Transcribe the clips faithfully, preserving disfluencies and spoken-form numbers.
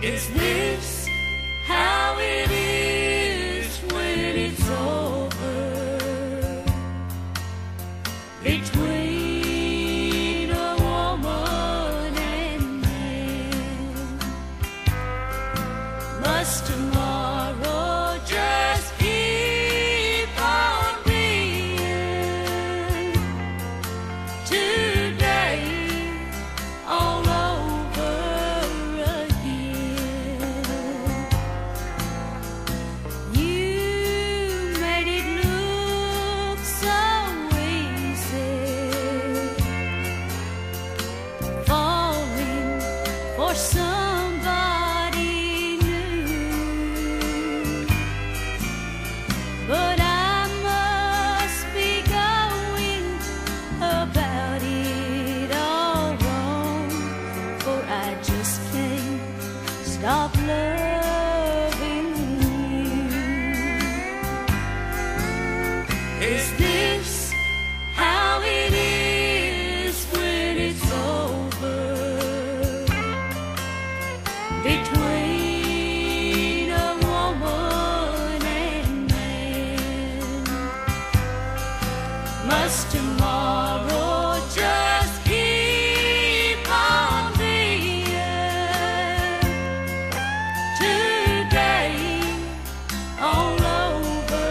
Is this how it is when it's over between a woman and man? Must tomorrow just keep on being today all for somebody new, but I must be going about it all wrong, for I just can't stop loving you. Is this how it is when it's over? Between a woman and man, must tomorrow just keep on being today all over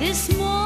this morning?